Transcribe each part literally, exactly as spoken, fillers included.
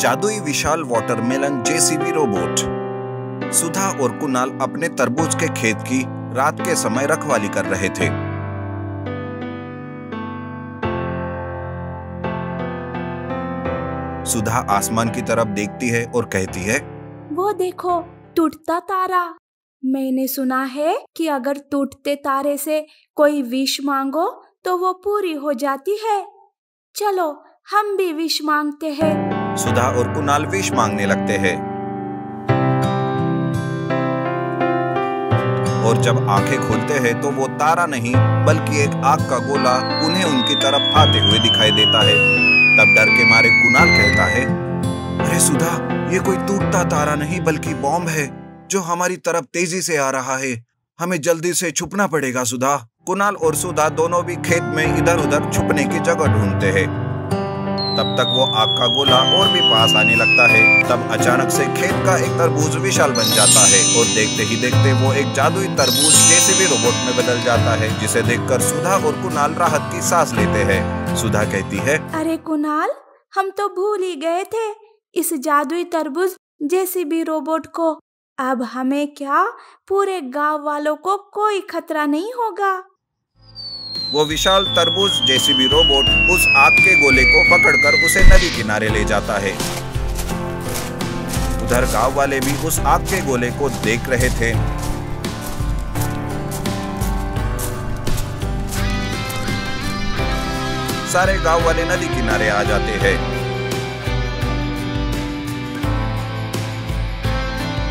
जादुई विशाल watermelon JCB robot. Sudha और कुणाल अपने तरबूज के खेत की रात के समय रखवाली कर रहे थे। सुधा आसमान की तरफ देखती है और कहती है, वो देखो टूटता तारा। मैंने सुना है कि अगर टूटते तारे से कोई विश मांगो तो वो पूरी हो जाती है। चलो हम भी विश मांगते हैं। सुधा और कुणाल विश मांगने लगते हैं और जब आंखें खोलते हैं तो वो तारा नहीं बल्कि एक आग का गोला उन्हें उनकी तरफ आते हुए दिखाई देता है। तब डर के मारे कुणाल कहता है, अरे सुधा, ये कोई टूटता तारा नहीं बल्कि बॉम्ब है जो हमारी तरफ तेजी से आ रहा है। हमें जल्दी से छुपना पड़ेगा। सुधा, कुणाल और सुधा दोनों भी खेत में इधर उधर छुपने की जगह ढूंढते हैं। तब तक वो आग का गोला और भी पास आने लगता है। तब अचानक से खेत का एक तरबूज विशाल बन जाता है और देखते ही देखते वो एक जादुई तरबूज जेसीबी रोबोट में बदल जाता है, जिसे देखकर सुधा और कुणाल राहत की सांस लेते हैं। सुधा कहती है, अरे कुणाल, हम तो भूल ही गए थे इस जादुई तरबूज जेसीबी रोबोट को। अब हमें क्या, पूरे गांव वालों को कोई खतरा नहीं होगा। वो विशाल तरबूज जेसीबी रोबोट उस आग के गोले को पकड़कर उसे नदी किनारे ले जाता है। उधर गांव वाले भी उस आग के गोले को देख रहे थे। सारे गांव वाले नदी किनारे आ जाते हैं।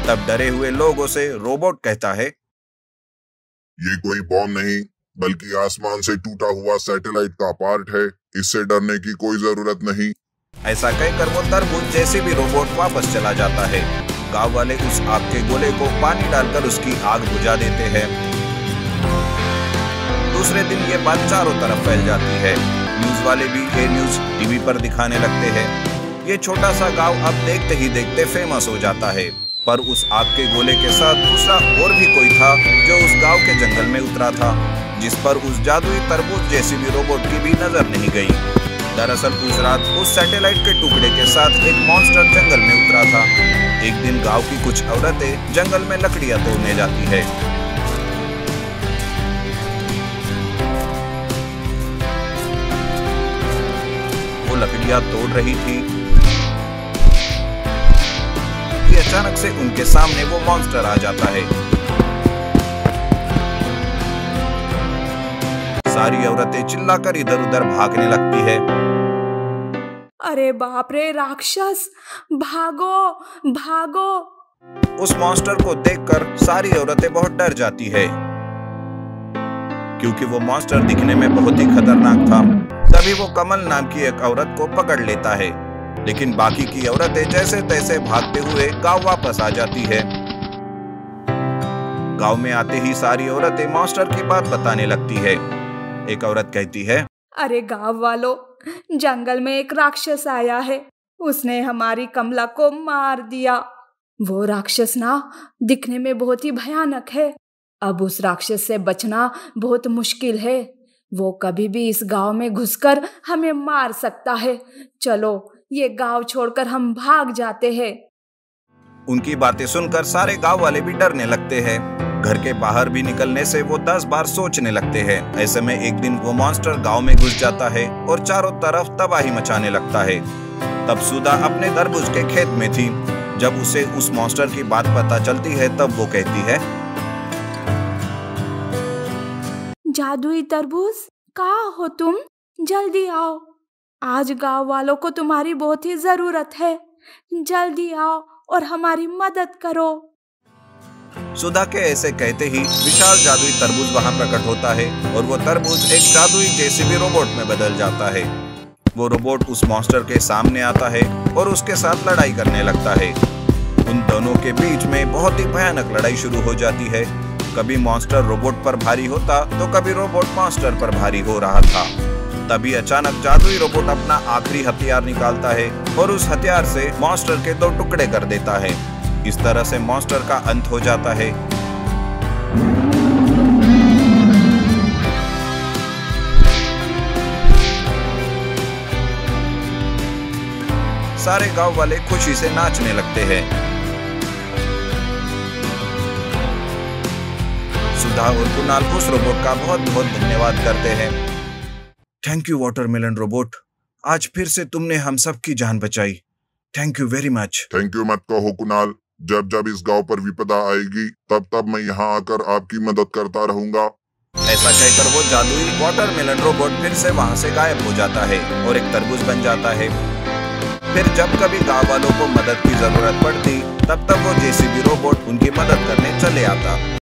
तब डरे हुए लोगों से रोबोट कहता है, ये कोई बॉम्ब नहीं बल्कि आसमान से टूटा हुआ सैटेलाइट का पार्ट है। इससे डरने की कोई जरूरत नहीं। ऐसा कहकर वो तरबूज जेसीबी रोबोट वापस चला जाता है। गांव वाले उस आग के गोले को पानी डालकर उसकी आग बुझा देते हैं। दूसरे दिन ये बात चारों तरफ फैल जाती है। न्यूज वाले भी ये न्यूज टीवी पर दिखाने लगते हैं। ये छोटा सा गाँव अब देखते ही देखते फेमस हो जाता है। पर उस आग के गोले के साथ दूसरा और भी कोई था जो उस गांव के जंगल में उतरा था, जिस पर उस जादुई तरबूज जेसीबी रोबोट की भी नजर नहीं गई। दरअसल उस रात उस सैटेलाइट के टुकड़े के साथ एक मॉन्स्टर जंगल में उतरा था। एक दिन गांव की कुछ औरतें जंगल में लकड़ियां तोड़ने जाती है। वो लकड़ियां तोड़ रही थी, अचानक से उनके सामने वो मॉन्स्टर आ जाता है। सारी औरतें चिल्लाकर इधर उधर भागने लगती है। अरे बाप रे, राक्षस, भागो भागो। उस मॉन्स्टर को देखकर सारी औरतें बहुत डर जाती है, क्योंकि वो मॉन्स्टर दिखने में बहुत ही खतरनाक था। तभी वो कमल नाम की एक औरत को पकड़ लेता है, लेकिन बाकी की औरतें जैसे तैसे भागते हुए गांव वापस आ जाती है। गांव में आते ही सारी औरतें मॉन्स्टर की बात बताने लगती है। एक औरत कहती है, अरे गांव वालों, जंगल में एक राक्षस आया है। उसने हमारी कमला को मार दिया। वो राक्षस ना दिखने में बहुत ही भयानक है। अब उस राक्षस से बचना बहुत मुश्किल है। वो कभी भी इस गांव में घुसकर हमें मार सकता है। चलो ये गांव छोड़कर हम भाग जाते हैं। उनकी बातें सुनकर सारे गांव वाले भी डरने लगते हैं। घर के बाहर भी निकलने से वो दस बार सोचने लगते हैं। ऐसे में एक दिन वो मॉन्स्टर गांव में घुस जाता है और चारों तरफ तबाही मचाने लगता है। तब सुधा अपने तरबूज के खेत में थी। जब उसे उस मॉन्स्टर की बात पता चलती है तब वो कहती है, जादुई तरबूज, कहाँ हो तुम? जल्दी आओ, आज गांव वालों को तुम्हारी बहुत ही जरूरत है। जल्दी आओ और हमारी मदद करो। सुधा के ऐसे कहते ही विशाल जादुई तरबूज वहां प्रकट होता है और वो तरबूज एक जादुई जेसीबी रोबोट में बदल जाता है। वो रोबोट उस मॉन्स्टर के सामने आता है और उसके साथ लड़ाई करने लगता है। उन दोनों के बीच में बहुत ही भयानक लड़ाई शुरू हो जाती है। कभी मॉन्स्टर रोबोट पर भारी होता तो कभी रोबोट मॉन्स्टर पर भारी हो रहा था। तभी अचानक जादुई रोबोट अपना आखिरी हथियार निकालता है और उस हथियार से मॉन्स्टर के दो टुकड़े कर देता है। इस तरह से मॉन्स्टर का अंत हो जाता है। सारे गांव वाले खुशी से नाचने लगते हैं। सुधा और कुणाल उस रोबोट का बहुत बहुत धन्यवाद करते हैं। थैंक यू वाटरमेलन रोबोट, आज फिर से तुमने हम सब की जान बचाई। Thank you very much. Thank you मत कहो कुणाल, जब जब इस गांव पर विपदा आएगी तब तब मैं यहाँ आकर आपकी मदद करता रहूंगा। ऐसा कहकर वो जादुई वाटरमेलन रोबोट फिर से वहाँ से गायब हो जाता है और एक तरबूज बन जाता है। फिर जब कभी गाँव वालों को मदद की जरूरत पड़ती तब तब वो जेसीबी रोबोट उनकी मदद करने चले आता।